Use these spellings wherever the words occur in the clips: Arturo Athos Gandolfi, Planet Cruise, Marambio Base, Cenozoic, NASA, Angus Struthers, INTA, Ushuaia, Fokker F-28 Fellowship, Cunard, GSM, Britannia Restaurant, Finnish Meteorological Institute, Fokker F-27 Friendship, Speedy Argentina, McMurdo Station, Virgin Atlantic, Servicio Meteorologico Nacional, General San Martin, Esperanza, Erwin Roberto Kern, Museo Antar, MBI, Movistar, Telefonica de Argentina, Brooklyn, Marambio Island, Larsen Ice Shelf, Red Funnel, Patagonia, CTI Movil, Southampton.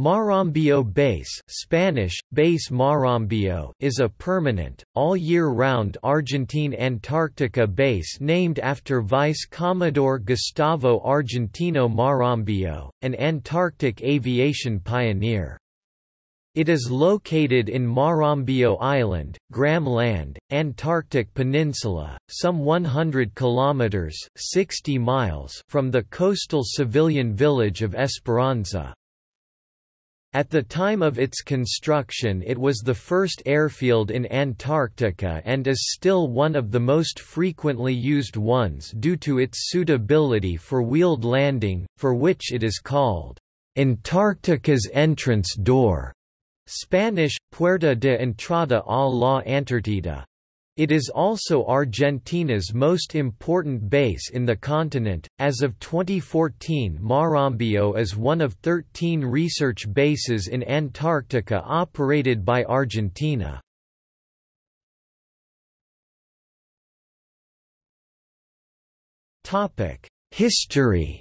Marambio Base, Spanish, Base Marambio, is a permanent, all-year-round Argentine Antarctica base named after Vice Commodore Gustavo Argentino Marambio, an Antarctic aviation pioneer. It is located in Marambio Island, Graham Land, Antarctic Peninsula, some 100 kilometers (60 miles) from the coastal civilian village of Esperanza. At the time of its construction, it was the first airfield in Antarctica and is still one of the most frequently used ones due to its suitability for wheeled landing, for which it is called Antarctica's entrance door, Spanish, Puerta de Entrada a la Antártida. It is also Argentina's most important base in the continent. As of 2014, Marambio is one of 13 research bases in Antarctica operated by Argentina. Topic: History.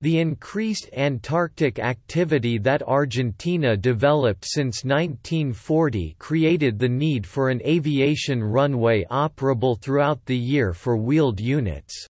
The increased Antarctic activity that Argentina developed since 1940 created the need for an aviation runway operable throughout the year for wheeled units.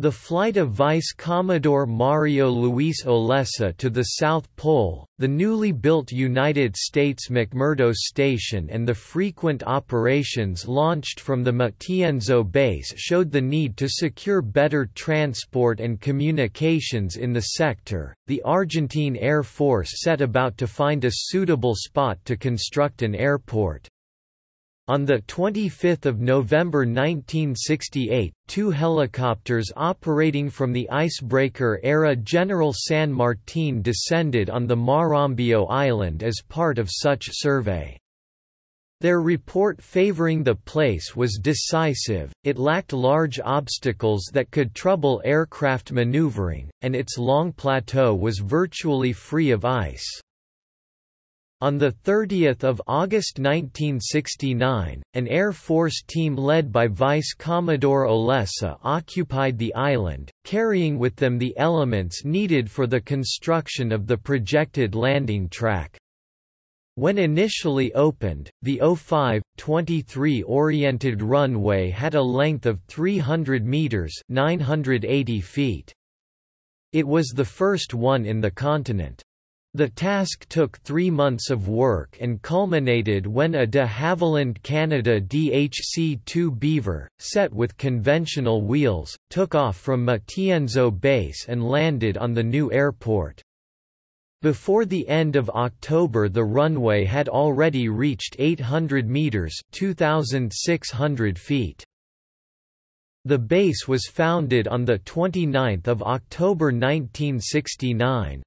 The flight of Vice Commodore Mario Luis Olesa to the South Pole, the newly built United States McMurdo Station, and the frequent operations launched from the Matienzo base showed the need to secure better transport and communications in the sector. The Argentine Air Force set about to find a suitable spot to construct an airport. On 25 November 1968, two helicopters operating from the icebreaker-era General San Martin descended on the Marambio Island as part of such survey. Their report favoring the place was decisive. It lacked large obstacles that could trouble aircraft maneuvering, and its long plateau was virtually free of ice. On 30 August 1969, an Air Force team led by Vice Commodore Olesa occupied the island, carrying with them the elements needed for the construction of the projected landing track. When initially opened, the 05-23-oriented runway had a length of 300 meters (980 feet). It was the first one in the continent. The task took 3 months of work and culminated when a de Havilland Canada DHC-2 Beaver, set with conventional wheels, took off from Matienzo base and landed on the new airport. Before the end of October, the runway had already reached 800 meters (2,600 feet). The base was founded on 29 October 1969.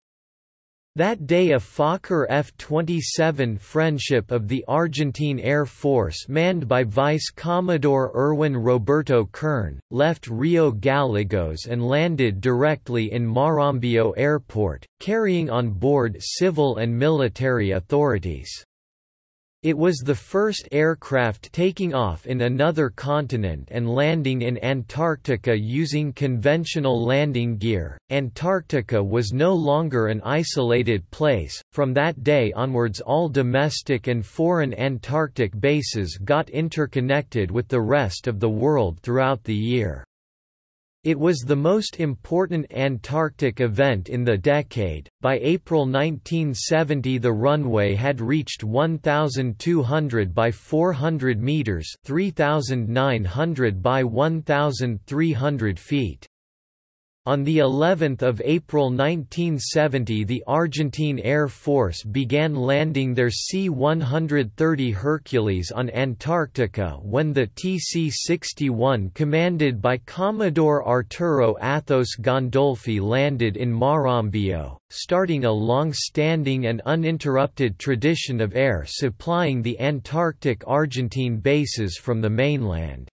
That day, a Fokker F-27 Friendship of the Argentine Air Force manned by Vice Commodore Erwin Roberto Kern, left Rio Gallegos and landed directly in Marambio Airport, carrying on board civil and military authorities. It was the first aircraft taking off in another continent and landing in Antarctica using conventional landing gear. Antarctica was no longer an isolated place. From that day onwards, all domestic and foreign Antarctic bases got interconnected with the rest of the world throughout the year. It was the most important Antarctic event in the decade. By April 1970, the runway had reached 1,200 by 400 meters (3,900 by 1,300 feet). On the 11th of April 1970, the Argentine Air Force began landing their C-130 Hercules on Antarctica when the TC-61 commanded by Commodore Arturo Athos Gandolfi landed in Marambio, starting a long-standing and uninterrupted tradition of air supplying the Antarctic Argentine bases from the mainland.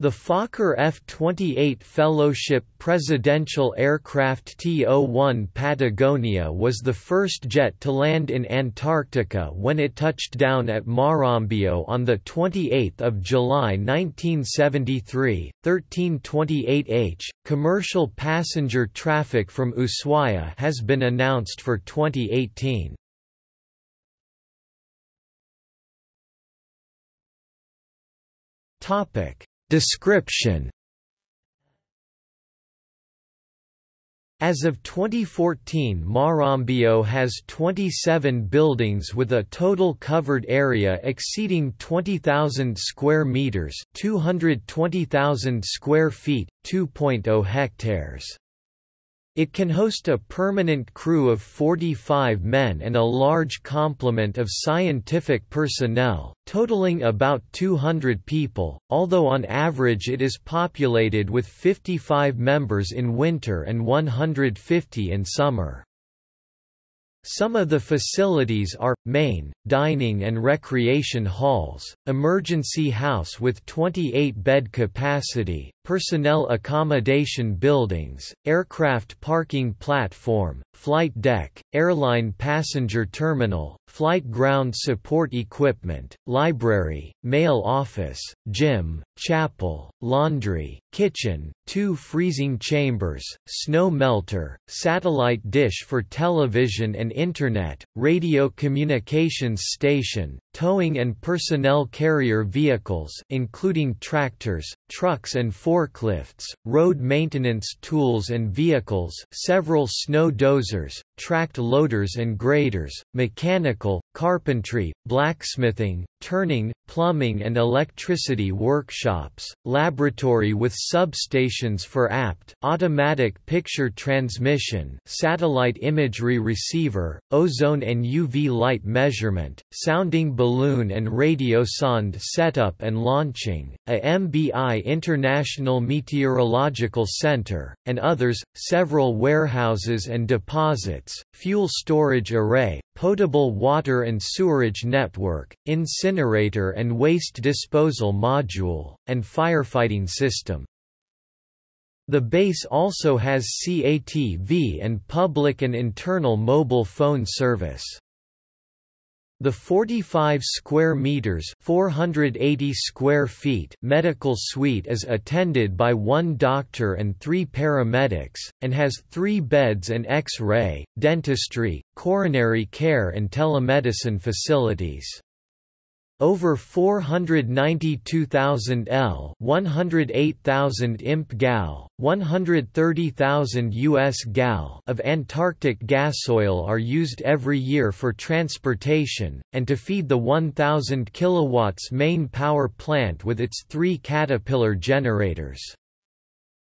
The Fokker F-28 Fellowship presidential aircraft T-01 Patagonia was the first jet to land in Antarctica when it touched down at Marambio on 28 July 1973, 1328h. Commercial passenger traffic from Ushuaia has been announced for 2018. Description. As of 2014, Marambio has 27 buildings with a total covered area exceeding 20,000 square meters, 220,000 square feet, 2.0 hectares. It can host a permanent crew of 45 men and a large complement of scientific personnel, totaling about 200 people, although on average it is populated with 55 members in winter and 150 in summer. Some of the facilities are, main, dining and recreation halls, emergency house with 28-bed capacity, personnel accommodation buildings, aircraft parking platform, flight deck, airline passenger terminal, flight ground support equipment, library, mail office, gym, chapel, laundry, kitchen, 2 freezing chambers, snow melter, satellite dish for television and internet, radio communications station, towing and personnel carrier vehicles including tractors, trucks and forklifts, road maintenance tools and vehicles, several snow dozers, tracked loaders and graders, mechanical, carpentry, blacksmithing, turning, plumbing and electricity workshops, laboratory with substations for apt, automatic picture transmission, satellite imagery receiver, ozone and UV light measurement, sounding balloon and radiosonde setup and launching, a MBI International Meteorological Center, and others, several warehouses and deposits, fuel storage array, potable water and sewerage network, incinerator and waste disposal module, and firefighting system. The base also has CATV and public and internal mobile phone service. The 45 square meters (480 square feet) medical suite is attended by 1 doctor and 3 paramedics, and has 3 beds and X-ray, dentistry, coronary care and telemedicine facilities. Over 492,000 L, 108,000 imp gal, 130,000 US gal of Antarctic gasoil are used every year for transportation, and to feed the 1,000 kilowatts main power plant with its 3 Caterpillar generators.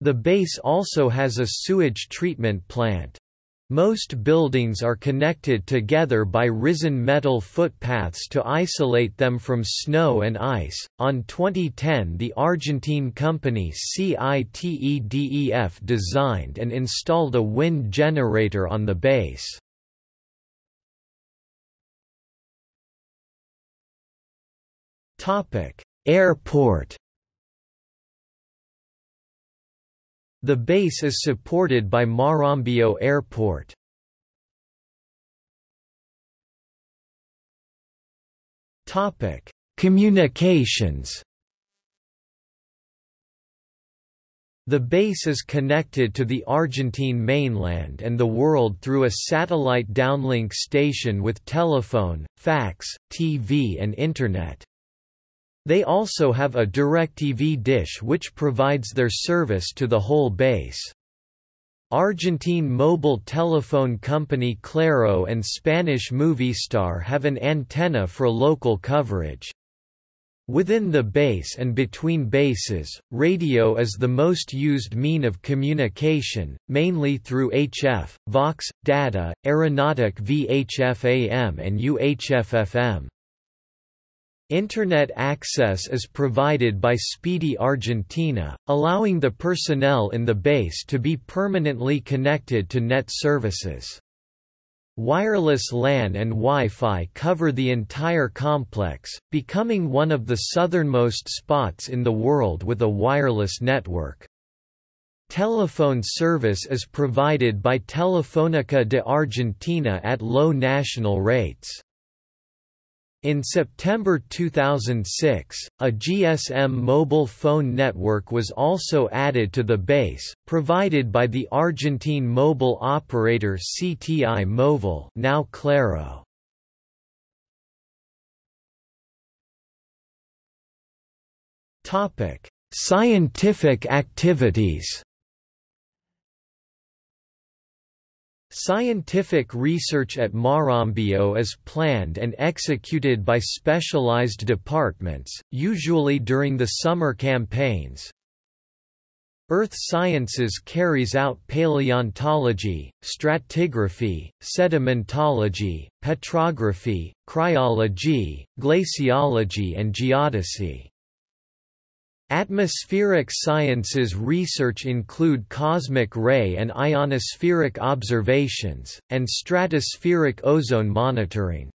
The base also has a sewage treatment plant. Most buildings are connected together by risen metal footpaths to isolate them from snow and ice. On 2010, the Argentine company CITEDEF designed and installed a wind generator on the base. Topic: Airport. The base is supported by Marambio Airport. Topic: Communications. The base is connected to the Argentine mainland and the world through a satellite downlink station with telephone, fax, TV and internet. They also have a DirecTV dish which provides their service to the whole base. Argentine mobile telephone company Claro and Spanish Movistar have an antenna for local coverage. Within the base and between bases, radio is the most used mean of communication, mainly through HF, Vox, Data, Aeronautic VHF-AM and UHF-FM. Internet access is provided by Speedy Argentina, allowing the personnel in the base to be permanently connected to net services. Wireless LAN and Wi-Fi cover the entire complex, becoming one of the southernmost spots in the world with a wireless network. Telephone service is provided by Telefonica de Argentina at low national rates. In September 2006, a GSM mobile phone network was also added to the base, provided by the Argentine mobile operator CTI Movil, now Claro. Topic: Scientific activities. Scientific research at Marambio is planned and executed by specialized departments, usually during the summer campaigns. Earth Sciences carries out paleontology, stratigraphy, sedimentology, petrography, cryology, glaciology and geodesy. Atmospheric sciences research include cosmic ray and ionospheric observations, and stratospheric ozone monitoring.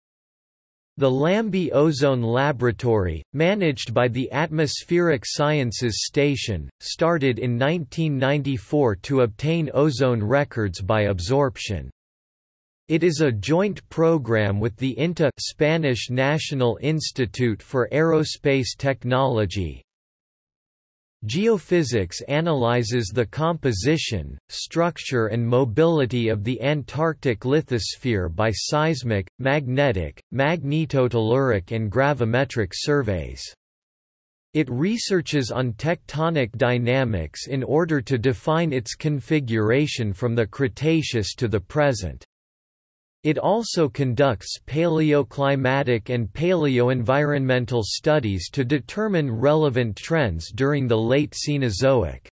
The Lambie Ozone Laboratory, managed by the Atmospheric Sciences Station, started in 1994 to obtain ozone records by absorption. It is a joint program with the INTA Spanish National Institute for Aerospace Technology. Geophysics analyzes the composition, structure and mobility of the Antarctic lithosphere by seismic, magnetic, magnetotelluric and gravimetric surveys. It researches on tectonic dynamics in order to define its configuration from the Cretaceous to the present. It also conducts paleoclimatic and paleoenvironmental studies to determine relevant trends during the late Cenozoic.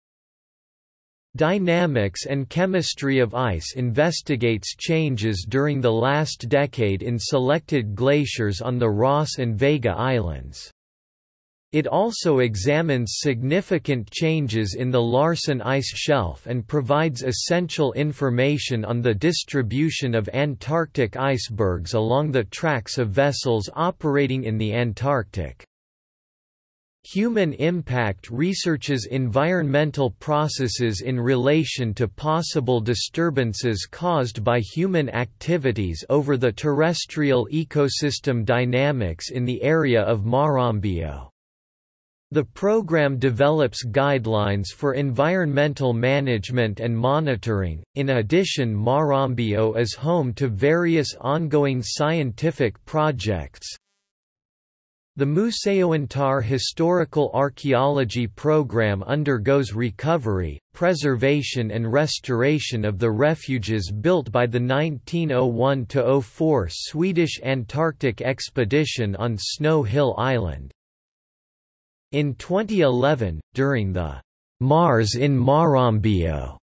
Dynamics and chemistry of ice investigates changes during the last decade in selected glaciers on the Ross and Vega Islands. It also examines significant changes in the Larsen Ice Shelf and provides essential information on the distribution of Antarctic icebergs along the tracks of vessels operating in the Antarctic. Human impact researches environmental processes in relation to possible disturbances caused by human activities over the terrestrial ecosystem dynamics in the area of Marambio. The program develops guidelines for environmental management and monitoring. In addition, Marambio is home to various ongoing scientific projects. The Museo Antar historical archaeology program undergoes recovery, preservation and restoration of the refuges built by the 1901–04 Swedish Antarctic expedition on Snow Hill Island. In 2011, during the Mars in Marambio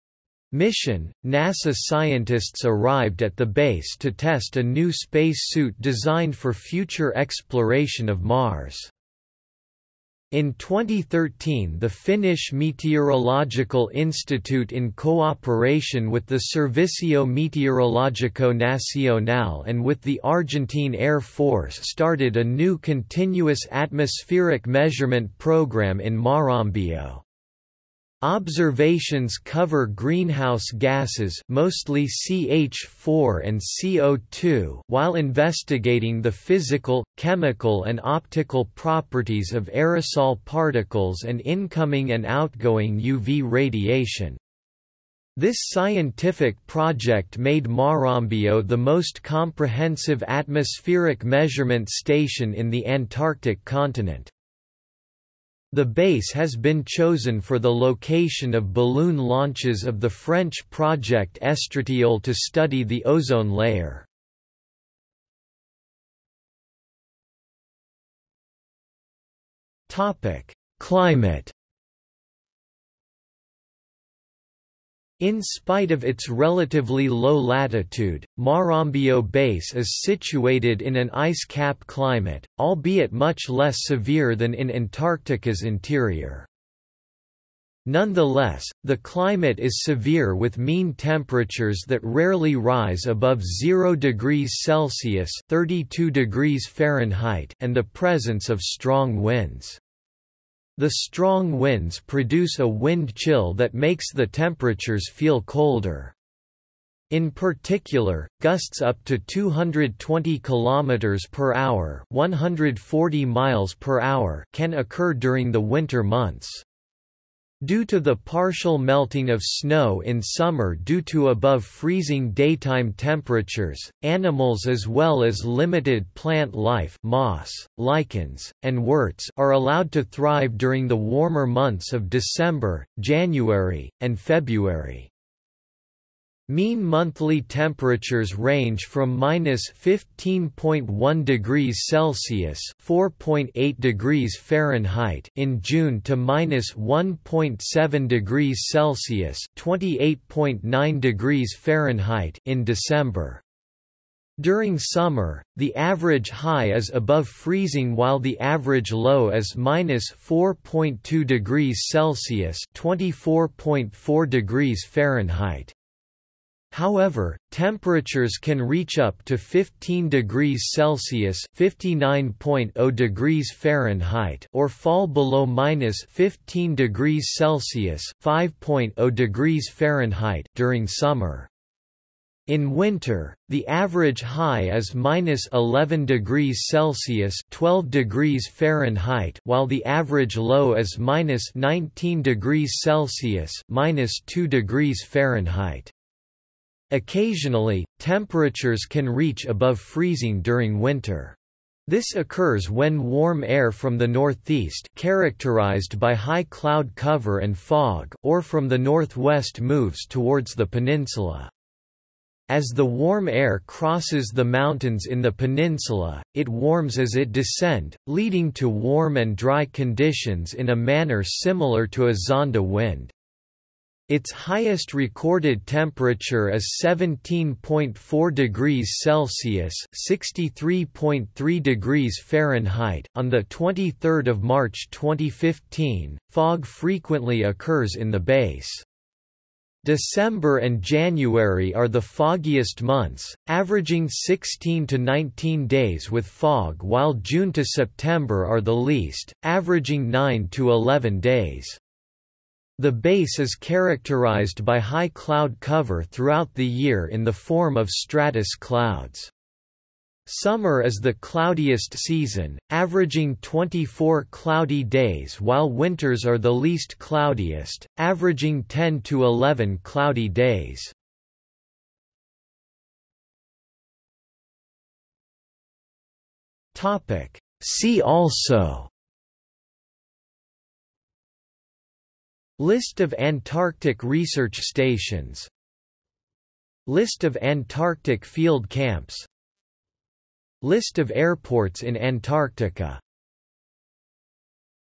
mission, NASA scientists arrived at the base to test a new space suit designed for future exploration of Mars. In 2013, the Finnish Meteorological Institute, in cooperation with the Servicio Meteorologico Nacional and with the Argentine Air Force, started a new continuous atmospheric measurement program in Marambio. Observations cover greenhouse gases, mostly CH4 and CO2, while investigating the physical, chemical and optical properties of aerosol particles and incoming and outgoing UV radiation. This scientific project made Marambio the most comprehensive atmospheric measurement station in the Antarctic continent. The base has been chosen for the location of balloon launches of the French Project Estradiol to study the ozone layer. Climate. In spite of its relatively low latitude, Marambio base is situated in an ice cap climate, albeit much less severe than in Antarctica's interior. Nonetheless, the climate is severe with mean temperatures that rarely rise above 0 degrees Celsius (32 degrees Fahrenheit) and the presence of strong winds. The strong winds produce a wind chill that makes the temperatures feel colder. In particular, gusts up to 220 kilometers per hour (140 miles per hour) can occur during the winter months. Due to the partial melting of snow in summer due to above-freezing daytime temperatures, animals as well as limited plant life, moss, lichens, and worts are allowed to thrive during the warmer months of December, January, and February. Mean monthly temperatures range from -15.1 degrees Celsius (4.8 degrees Fahrenheit) in June to -1.7 degrees Celsius (28.9 degrees Fahrenheit) in December. During summer, the average high is above freezing while the average low is -4.2 degrees Celsius (24.4 degrees Fahrenheit). However, temperatures can reach up to 15 degrees Celsius (59.0 degrees Fahrenheit) or fall below -15 degrees Celsius (5.0 degrees Fahrenheit) during summer. In winter, the average high is -11 degrees Celsius (12 degrees Fahrenheit) while the average low is -19 degrees Celsius (-2 degrees Fahrenheit). Occasionally, temperatures can reach above freezing during winter. This occurs when warm air from the northeast, characterized by high cloud cover and fog, or from the northwest moves towards the peninsula. As the warm air crosses the mountains in the peninsula, it warms as it descends, leading to warm and dry conditions in a manner similar to a zonda wind. Its highest recorded temperature is 17.4 degrees Celsius (63.3 degrees Fahrenheit) on 23 March 2015. Fog frequently occurs in the base. December and January are the foggiest months, averaging 16 to 19 days with fog while June to September are the least, averaging 9 to 11 days. The base is characterized by high cloud cover throughout the year in the form of stratus clouds. Summer is the cloudiest season, averaging 24 cloudy days while winters are the least cloudiest, averaging 10 to 11 cloudy days. See also: List of Antarctic research stations, List of Antarctic field camps, List of airports in Antarctica.